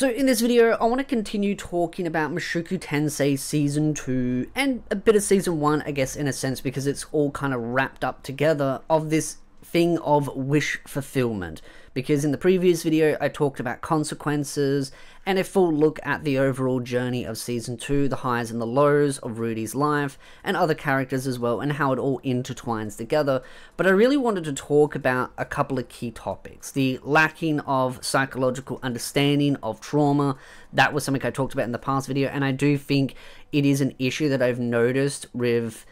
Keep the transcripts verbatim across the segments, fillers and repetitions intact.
So in this video, I want to continue talking about Mushoku Tensei Season two and a bit of Season one, I guess, in a sense, because it's all kind of wrapped up together of this thing of wish fulfillment. Because in the previous video, I talked about consequences and a full look at the overall journey of Season two, the highs and the lows of Rudy's life and other characters as well, and how it all intertwines together. But I really wanted to talk about a couple of key topics. The lacking of psychological understanding of trauma. That was something I talked about in the past video, and I do think it is an issue that I've noticed with...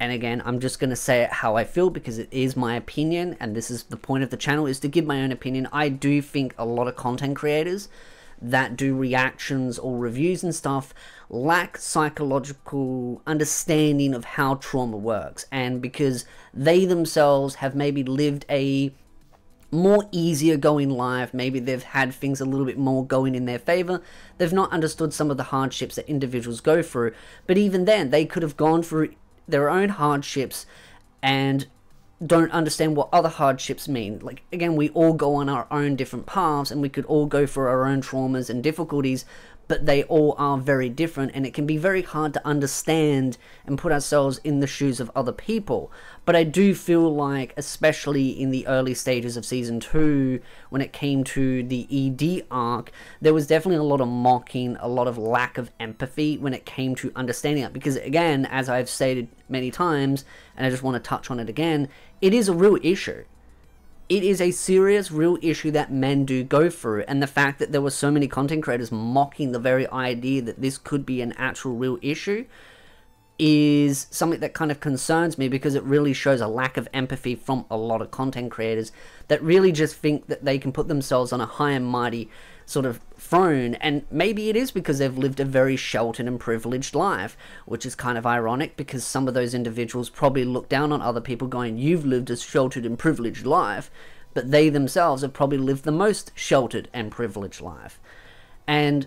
And again, I'm just going to say it how I feel because it is my opinion, and this is the point of the channel, is to give my own opinion. I do think a lot of content creators that do reactions or reviews and stuff lack psychological understanding of how trauma works, and because they themselves have maybe lived a more easier going life, maybe they've had things a little bit more going in their favor, they've not understood some of the hardships that individuals go through. But even then, they could have gone through their own hardships and don't understand what other hardships mean. Like, again, we all go on our own different paths and we could all go for our own traumas and difficulties, but they all are very different, and it can be very hard to understand and put ourselves in the shoes of other people. But I do feel like, especially in the early stages of Season two, when it came to the E D arc, there was definitely a lot of mocking, a lot of lack of empathy when it came to understanding it. Because again, as I've stated many times, and I just want to touch on it again, it is a real issue. It is a serious, real issue that men do go through, and the fact that there were so many content creators mocking the very idea that this could be an actual real issue is something that kind of concerns me, because it really shows a lack of empathy from a lot of content creators that really just think that they can put themselves on a high and mighty sort of throne. And maybe it is because they've lived a very sheltered and privileged life, which is kind of ironic, because some of those individuals probably look down on other people going, you've lived a sheltered and privileged life, but they themselves have probably lived the most sheltered and privileged life. And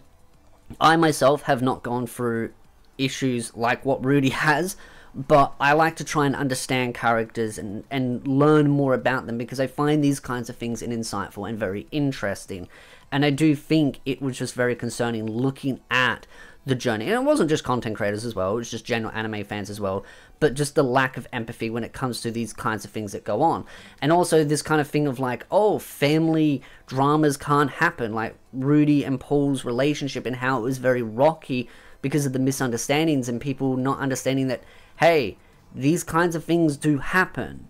I myself have not gone through issues like what Rudy has, but I like to try and understand characters and, and learn more about them, because I find these kinds of things insightful and very interesting. And I do think it was just very concerning looking at the journey. And it wasn't just content creators as well, it was just general anime fans as well, but just the lack of empathy when it comes to these kinds of things that go on. And also this kind of thing of like, oh, family dramas can't happen, like Rudy and Paul's relationship and how it was very rocky because of the misunderstandings and people not understanding that, hey, these kinds of things do happen.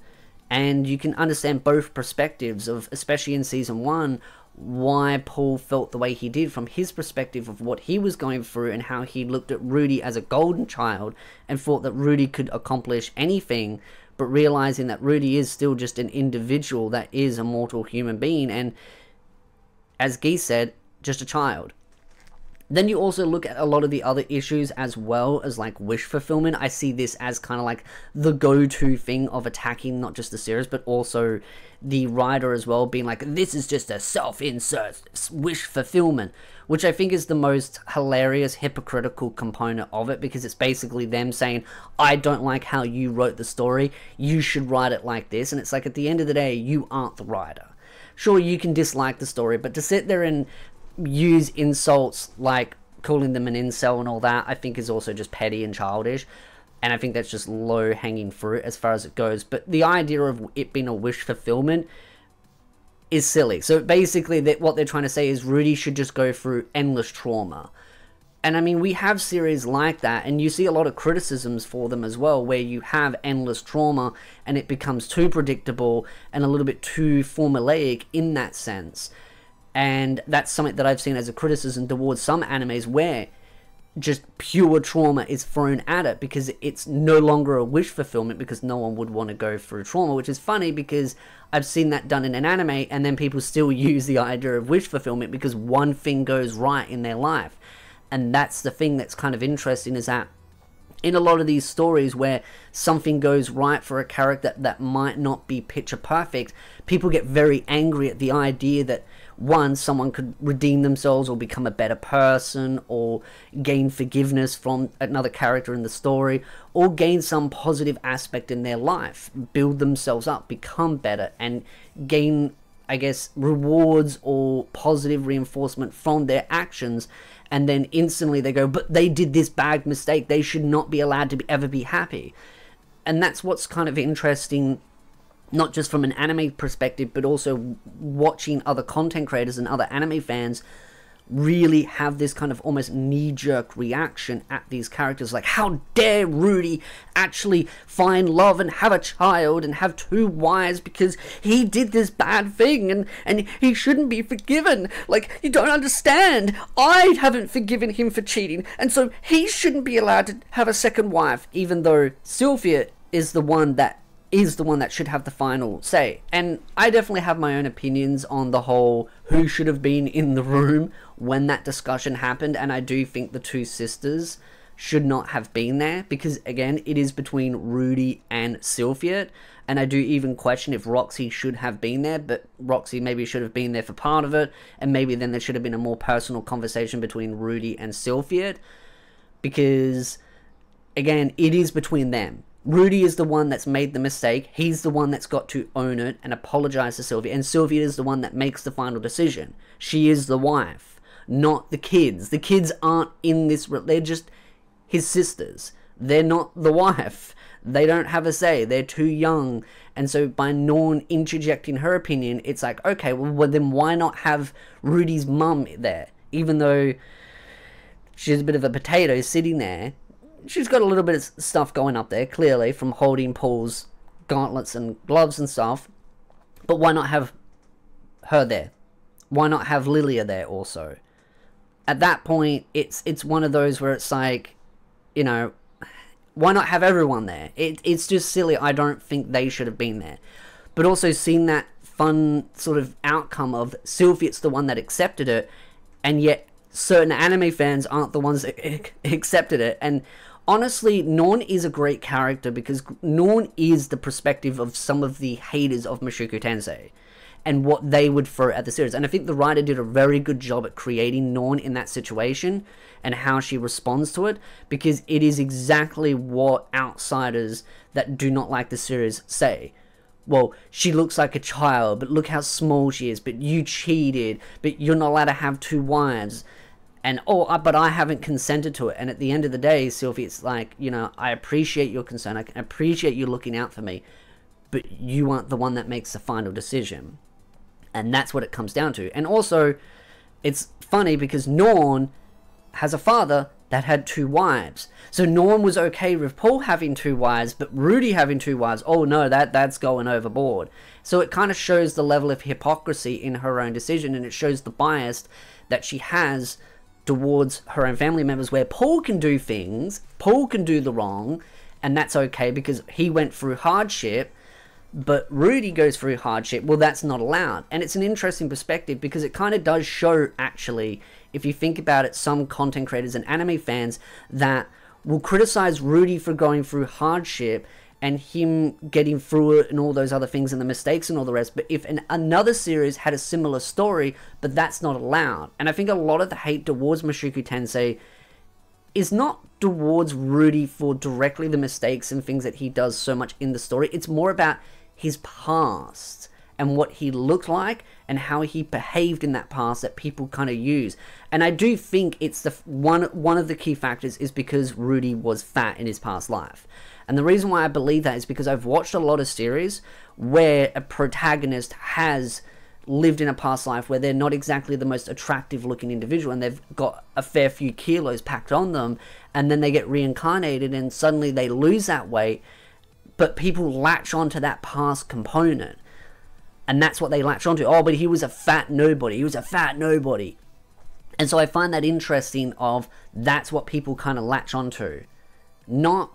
And you can understand both perspectives of, especially in season one, why Paul felt the way he did from his perspective of what he was going through, and how he looked at Rudy as a golden child and thought that Rudy could accomplish anything, but realizing that Rudy is still just an individual that is a mortal human being, and as Guy said, just a child. Then you also look at a lot of the other issues as well, as like wish fulfillment. I see this as kind of like the go-to thing of attacking not just the series, but also the writer as well, being like, this is just a self-insert wish fulfillment, which I think is the most hilarious, hypocritical component of it, because it's basically them saying, I don't like how you wrote the story, you should write it like this. And it's like, at the end of the day, you aren't the writer. Sure, you can dislike the story, but to sit there and use insults like calling them an incel and all that, I think is also just petty and childish, and I think that's just low hanging fruit as far as it goes. But the idea of it being a wish fulfillment is silly. So basically that what they're trying to say is Rudy should just go through endless trauma. And I mean, we have series like that, and you see a lot of criticisms for them as well, where you have endless trauma and it becomes too predictable and a little bit too formulaic in that sense. And that's something that I've seen as a criticism towards some animes, where just pure trauma is thrown at it because it's no longer a wish fulfillment, because no one would want to go through trauma, which is funny because I've seen that done in an anime, and then people still use the idea of wish fulfillment because one thing goes right in their life. And that's the thing that's kind of interesting, is that in a lot of these stories where something goes right for a character that might not be picture perfect, people get very angry at the idea that, one, someone could redeem themselves or become a better person or gain forgiveness from another character in the story, or gain some positive aspect in their life, build themselves up, become better, and gain I guess, rewards or positive reinforcement from their actions, and then instantly they go, but they did this bad mistake, they should not be allowed to be, ever be happy. And that's what's kind of interesting, not just from an anime perspective, but also watching other content creators and other anime fans really have this kind of almost knee-jerk reaction at these characters, like, how dare Rudy actually find love and have a child and have two wives because he did this bad thing, and and he shouldn't be forgiven. Like, you don't understand, I haven't forgiven him for cheating, and so he shouldn't be allowed to have a second wife, even though Sylvia is the one that is the one that should have the final say. And I definitely have my own opinions on the whole who should have been in the room when that discussion happened, and I do think the two sisters should not have been there, because again, it is between Rudy and Sylvia, and I do even question if Roxy should have been there, but Roxy maybe should have been there for part of it, and maybe then there should have been a more personal conversation between Rudy and Sylvia, because again, it is between them. Rudy is the one that's made the mistake, he's the one that's got to own it and apologize to Sylvia, and Sylvia is the one that makes the final decision. She is the wife, not the kids. The kids aren't in this, they're just his sisters. They're not the wife. They don't have a say, they're too young, and so by Norn interjecting her opinion, it's like, okay, well then why not have Rudy's mum there? Even though she's a bit of a potato sitting there, she's got a little bit of stuff going up there, clearly, from holding Paul's gauntlets and gloves and stuff. But why not have her there? Why not have Lilia there also? At that point, it's it's one of those where it's like, you know, why not have everyone there? It, it's just silly. I don't think they should have been there. But also seeing that fun sort of outcome of Sylvia's the one that accepted it, and yet certain anime fans aren't the ones that accepted it. And honestly, Norn is a great character because Norn is the perspective of some of the haters of Mushoku Tensei and what they would throw at the series. And I think the writer did a very good job at creating Norn in that situation and how she responds to it, because it is exactly what outsiders that do not like the series say. Well, she looks like a child, but look how small she is, but you cheated, but you're not allowed to have two wives, and oh, but I haven't consented to it. And at the end of the day, Sylvia, it's like, you know, I appreciate your concern, I appreciate you looking out for me, but you aren't the one that makes the final decision. And that's what it comes down to. And also, it's funny because Norn has a father that had two wives. So Norn was okay with Paul having two wives, but Rudy having two wives, oh no, that, that's going overboard. So it kind of shows the level of hypocrisy in her own decision, and it shows the bias that she has towards her own family members, where Paul can do things, Paul can do the wrong, and that's okay because he went through hardship, but Rudy goes through hardship, well, that's not allowed. And it's an interesting perspective because it kind of does show, actually, if you think about it, some content creators and anime fans that will criticize Rudy for going through hardship and him getting through it and all those other things and the mistakes and all the rest, but if an, another series had a similar story, but that's not allowed. And I think a lot of the hate towards Mushoku Tensei is not towards Rudy for directly the mistakes and things that he does so much in the story. It's more about his past and what he looked like and how he behaved in that past that people kind of use. And I do think it's the one one of the key factors is because Rudy was fat in his past life. And the reason why I believe that is because I've watched a lot of series where a protagonist has lived in a past life where they're not exactly the most attractive looking individual, and they've got a fair few kilos packed on them, and then they get reincarnated and suddenly they lose that weight, but people latch onto that past component. And that's what they latch onto. Oh, but he was a fat nobody. He was a fat nobody. And so I find that interesting of that's what people kind of latch onto. Not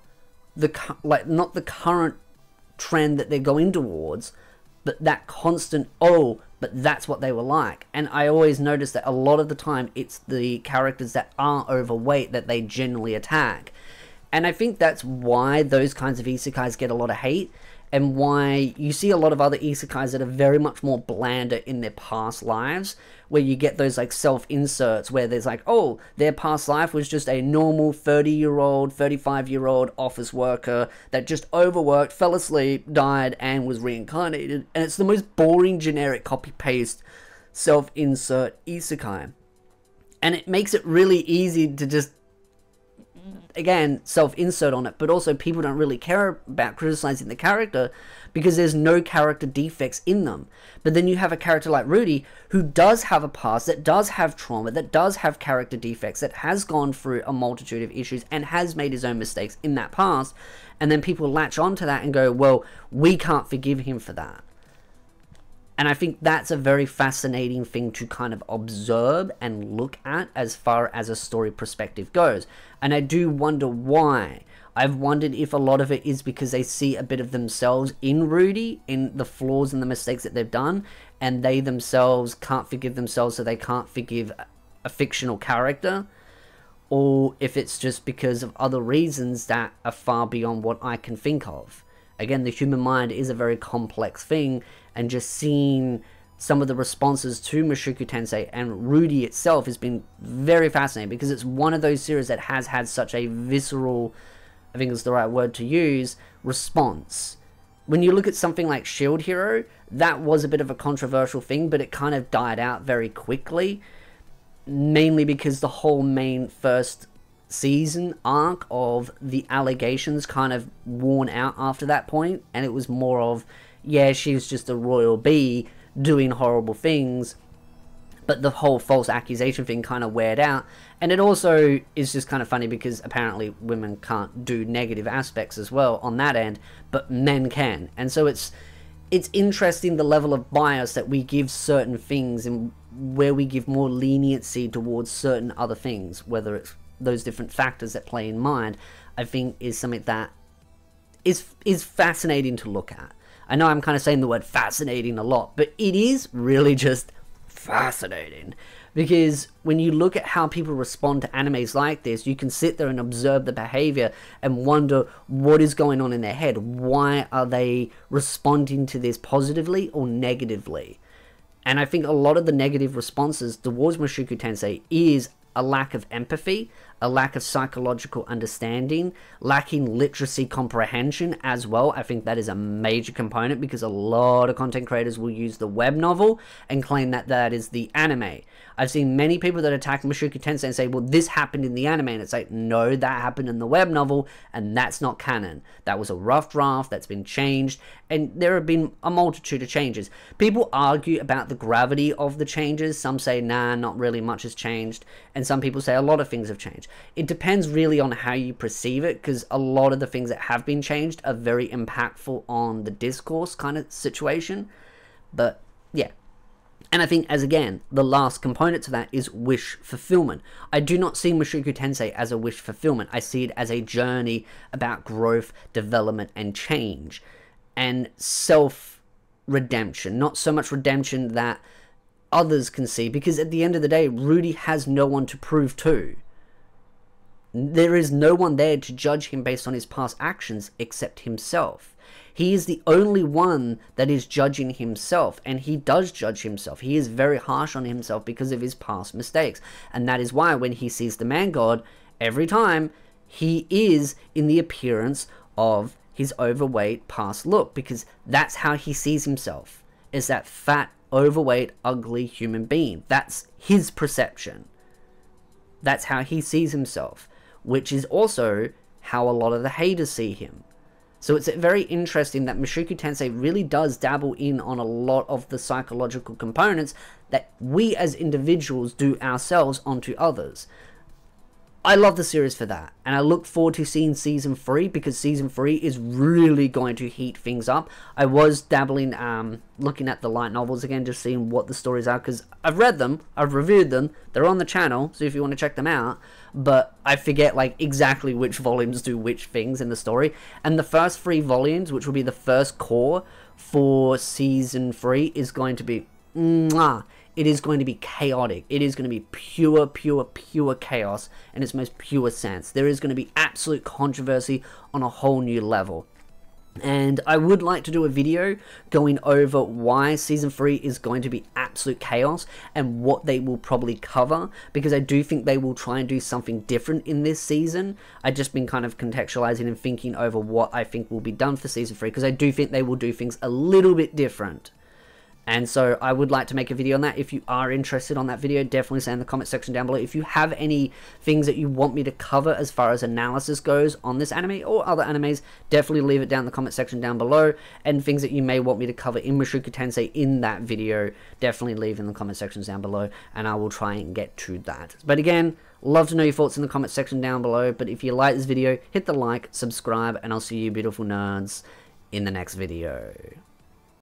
the, like, not the current trend that they're going towards, but that constant, oh, but that's what they were like. And I always notice that a lot of the time it's the characters that are overweight that they generally attack. And I think that's why those kinds of isekais get a lot of hate. and why you see a lot of other isekais that are very much more blander in their past lives, where you get those like self-inserts where there's like, oh, their past life was just a normal thirty-year-old, thirty-five-year-old office worker that just overworked, fell asleep, died, and was reincarnated. And it's the most boring, generic copy-paste self-insert isekai. And it makes it really easy to just, again, self-insert on it, but also people don't really care about criticizing the character because there's no character defects in them. But then you have a character like Rudy who does have a past, that does have trauma, that does have character defects, that has gone through a multitude of issues and has made his own mistakes in that past, and then people latch onto that and go, well, we can't forgive him for that. And I think that's a very fascinating thing to kind of observe and look at as far as a story perspective goes. And I do wonder why. I've wondered if a lot of it is because they see a bit of themselves in Rudy, in the flaws and the mistakes that they've done, and they themselves can't forgive themselves, so they can't forgive a fictional character. Or if it's just because of other reasons that are far beyond what I can think of. Again, the human mind is a very complex thing, and just seeing some of the responses to Mushoku Tensei and Rudy itself has been very fascinating, because it's one of those series that has had such a visceral, I think is the right word to use, response. When you look at something like Shield Hero, that was a bit of a controversial thing, but it kind of died out very quickly, mainly because the whole main first season arc of the allegations kind of worn out after that point, and it was more of, yeah, she was just a royal bee doing horrible things, but the whole false accusation thing kind of weared out. And it also is just kind of funny because apparently women can't do negative aspects as well on that end, but men can. And so it's it's interesting the level of bias that we give certain things and where we give more leniency towards certain other things, whether it's those different factors that play in mind, I think is something that is is fascinating to look at. I know I'm kind of saying the word fascinating a lot, but it is really just fascinating, because when you look at how people respond to animes like this, you can sit there and observe the behavior and wonder what is going on in their head. Why are they responding to this positively or negatively? And I think a lot of the negative responses towards Mushoku Tensei is a lack of empathy, a lack of psychological understanding, lacking literacy comprehension as well. I think that is a major component, because a lot of content creators will use the web novel and claim that that is the anime. I've seen many people that attack Mushoku Tensei and say, well, this happened in the anime, and it's like, no, that happened in the web novel, and that's not canon. That was a rough draft, that's been changed, and there have been a multitude of changes. People argue about the gravity of the changes. Some say, nah, not really much has changed, and some people say a lot of things have changed. It depends really on how you perceive it, because a lot of the things that have been changed are very impactful on the discourse kind of situation. But yeah. And I think, as again, the last component to that is wish fulfillment. I do not see Mushoku Tensei as a wish fulfillment. I see it as a journey about growth, development, and change, and self-redemption. Not so much redemption that others can see, because at the end of the day, Rudy has no one to prove to. There is no one there to judge him based on his past actions except himself. He is the only one that is judging himself, and he does judge himself. He is very harsh on himself because of his past mistakes, and that is why when he sees the man god, every time he is in the appearance of his overweight past look, because that's how he sees himself, is that fat, overweight, ugly human being. That's his perception. That's how he sees himself, which is also how a lot of the haters see him. So it's very interesting that Mushoku Tensei really does dabble in on a lot of the psychological components that we as individuals do ourselves onto others. I love the series for that, and I look forward to seeing Season three, because Season three is really going to heat things up. I was dabbling, um, looking at the light novels again, just seeing what the stories are, because I've read them, I've reviewed them, they're on the channel, so if you want to check them out. But I forget like exactly which volumes do which things in the story. And the first three volumes, which will be the first core for Season three, is going to be, mwah, it is going to be chaotic. It is going to be pure, pure, pure chaos in its most pure sense. There is going to be absolute controversy on a whole new level. And I would like to do a video going over why Season three is going to be absolute chaos and what they will probably cover, because I do think they will try and do something different in this season. I've just been kind of contextualizing and thinking over what I think will be done for Season three, because I do think they will do things a little bit different. And so I would like to make a video on that. If you are interested on that video, definitely say in the comment section down below. If you have any things that you want me to cover as far as analysis goes on this anime or other animes, definitely leave it down in the comment section down below. And things that you may want me to cover in Mushoku Tensei in that video, definitely leave in the comment sections down below, and I will try and get to that. But again, love to know your thoughts in the comment section down below. But if you like this video, hit the like, subscribe, and I'll see you beautiful nerds in the next video.